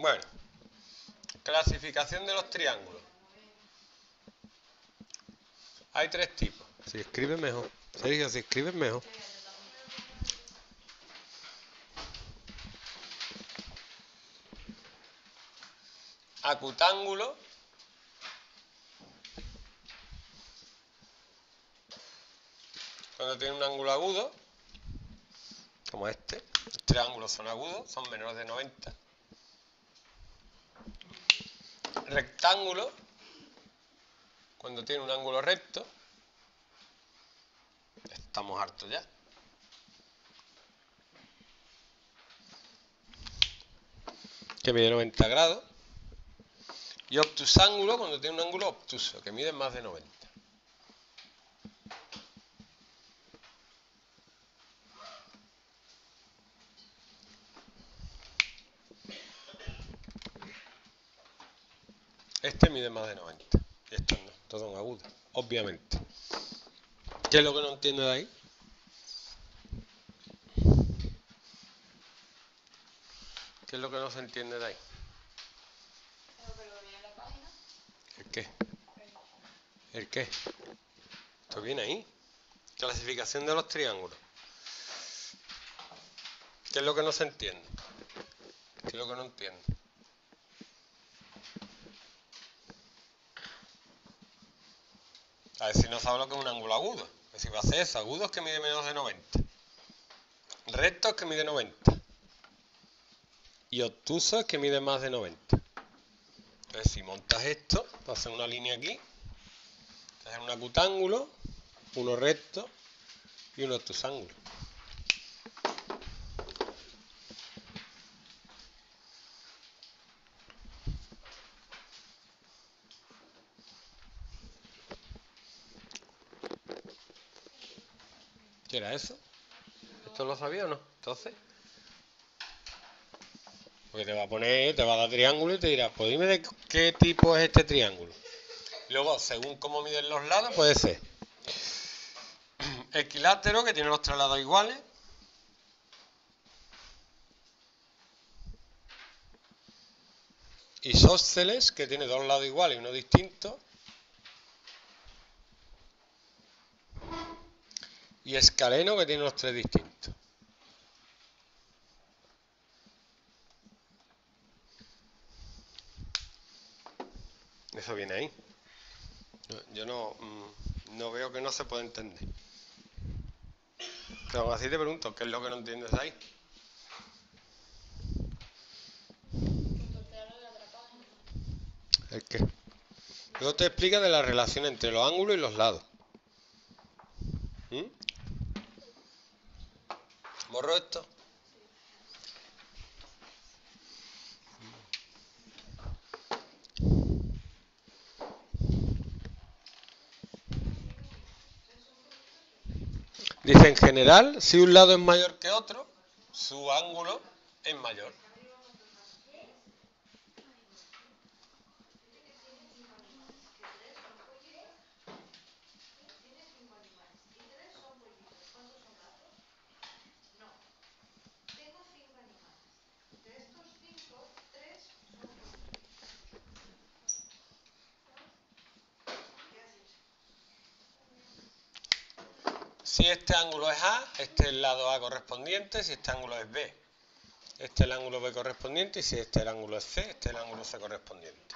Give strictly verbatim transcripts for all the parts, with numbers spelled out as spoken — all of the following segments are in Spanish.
Bueno, clasificación de los triángulos. Hay tres tipos. Se escribe mejor. Sergio, se escribe mejor. Acutángulo, cuando tiene un ángulo agudo, como este. Los triángulos son agudos, son menores de noventa. Rectángulo, cuando tiene un ángulo recto. Estamos hartos ya. Que mide noventa grados. Y obtusángulo, cuando tiene un ángulo obtuso, que mide más de noventa. Este mide más de noventa. Y estos no, estos son agudos, obviamente. ¿Qué es lo que no entiendo de ahí? ¿Qué es lo que no se entiende de ahí? ¿El qué? ¿El qué? Esto viene ahí. Clasificación de los triángulos. ¿Qué es lo que no se entiende? ¿Qué es lo que no entiendo? A ver si no sabe lo que es un ángulo agudo. Que si va a ser eso, agudos que mide menos de noventa. Rectos que mide noventa. Y obtusos que mide más de noventa. Entonces si montas esto, vas a hacer una línea aquí, vas a hacer un acutángulo, uno recto y uno obtusángulo. ¿Qué era eso? ¿Esto lo sabía o no? Entonces... Porque te va a poner, te va a dar triángulo y te dirá, pues dime de qué tipo es este triángulo. Luego, según cómo miden los lados, puede ser equilátero, que tiene los tres lados iguales. Isósceles, que tiene dos lados iguales y uno distinto. Y escaleno, que tiene los tres distintos. Eso viene ahí. Yo no, no veo que no se pueda entender. Pero aún así te pregunto, ¿qué es lo que no entiendes ahí? ¿El qué? Luego te explica de la relación entre los ángulos y los lados. ¿Mm? ¿Borro esto? Dice, en general, si un lado es mayor que otro, su ángulo es mayor. Si este ángulo es A, este es el lado A correspondiente, si este ángulo es B, este es el ángulo B correspondiente, y si este es el ángulo es C, este es el ángulo C correspondiente.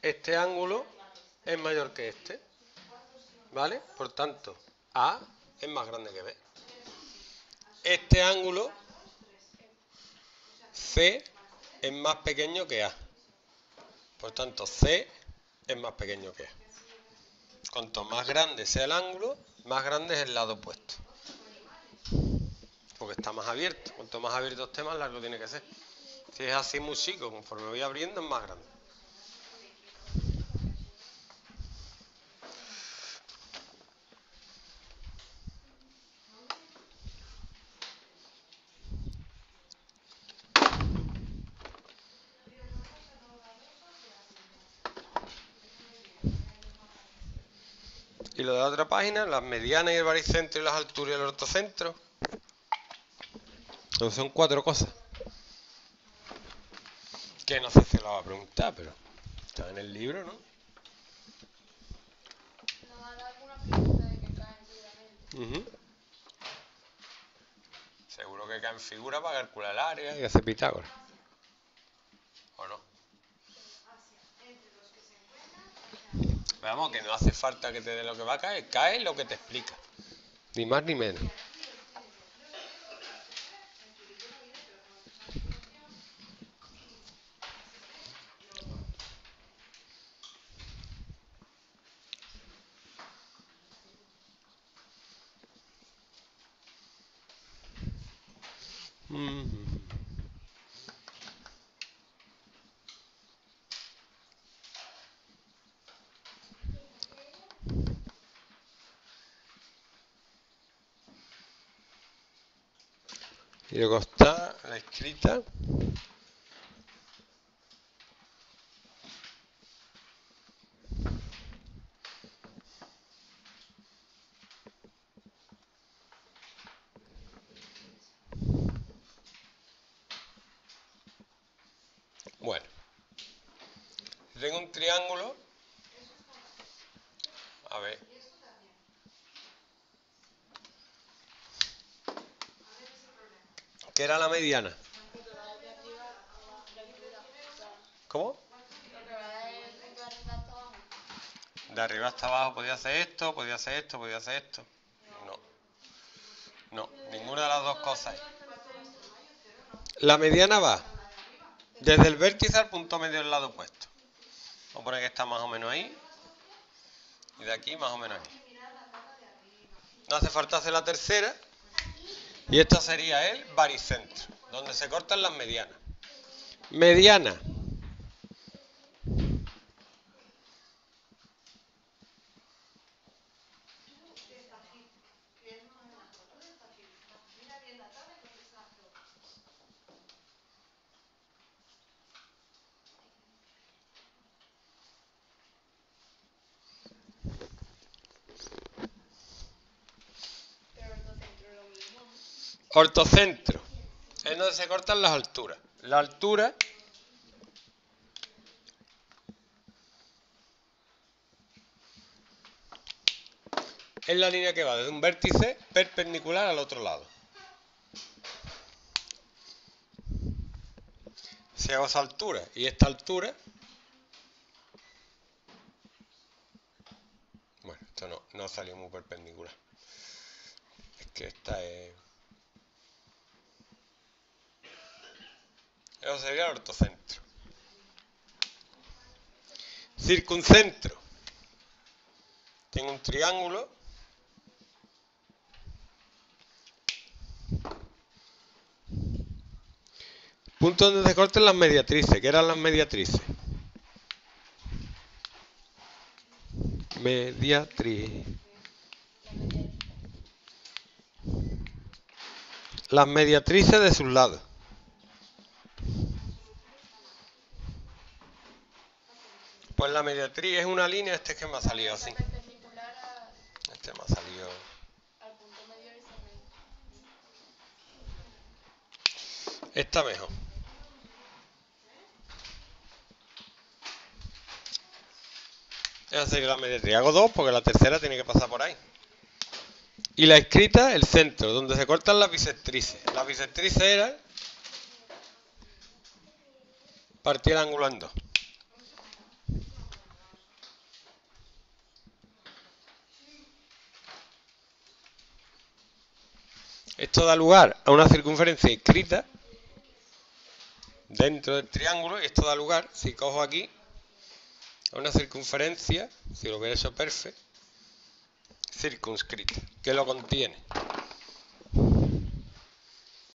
Este ángulo es mayor que este, ¿vale? Por tanto, A es más grande que B. Este ángulo... C es más pequeño que A. Por tanto, C es más pequeño que A. Cuanto más grande sea el ángulo, más grande es el lado opuesto. Porque está más abierto. Cuanto más abierto esté, más largo tiene que ser. Si es así muy chico, conforme voy abriendo, es más grande. Y lo de la otra página, las medianas y el baricentro y las alturas y el ortocentro. Entonces son cuatro cosas. Que no sé si lo va a preguntar, pero está en el libro, ¿no? Nos ha dado alguna pregunta de que cae en figura. Uh-huh. Seguro que cae en figura para calcular el área y hacer Pitágoras. ¿O no? Vamos, que no hace falta que te dé lo que va a caer, cae lo que te explica. Ni más ni menos. Y luego está la escrita. Bueno, si tengo un triángulo, a ver, ¿qué era la mediana? ¿Cómo? De arriba hasta abajo podía hacer esto, podía hacer esto, podía hacer esto. No, no, ninguna de las dos cosas. La mediana va desde el vértice al punto medio del lado opuesto. Vamos a poner que está más o menos ahí. Y de aquí más o menos ahí. No hace falta hacer la tercera. Y esto sería el baricentro, donde se cortan las medianas. Mediana. Ortocentro, es donde se cortan las alturas. La altura es la línea que va desde un vértice perpendicular al otro lado. Si hago esa altura y esta altura, bueno, esto no, no salió muy perpendicular. Es que esta es... Eso sería el ortocentro. Circuncentro. Tengo un triángulo. Punto donde se cortan las mediatrices. ¿Qué eran las mediatrices? Mediatriz. Las mediatrices de sus lados. Pues la mediatriz es una línea, este es que me ha salido así. Este me ha salido. Está mejor. Así que la mediatriz hago dos porque la tercera tiene que pasar por ahí. Y la escrita, el centro, donde se cortan las bisectrices. Las bisectrices eran partir el ángulo en dos. Esto da lugar a una circunferencia escrita dentro del triángulo, y esto da lugar, si cojo aquí, a una circunferencia, si lo hubiera hecho perfecto, circunscrita, que lo contiene.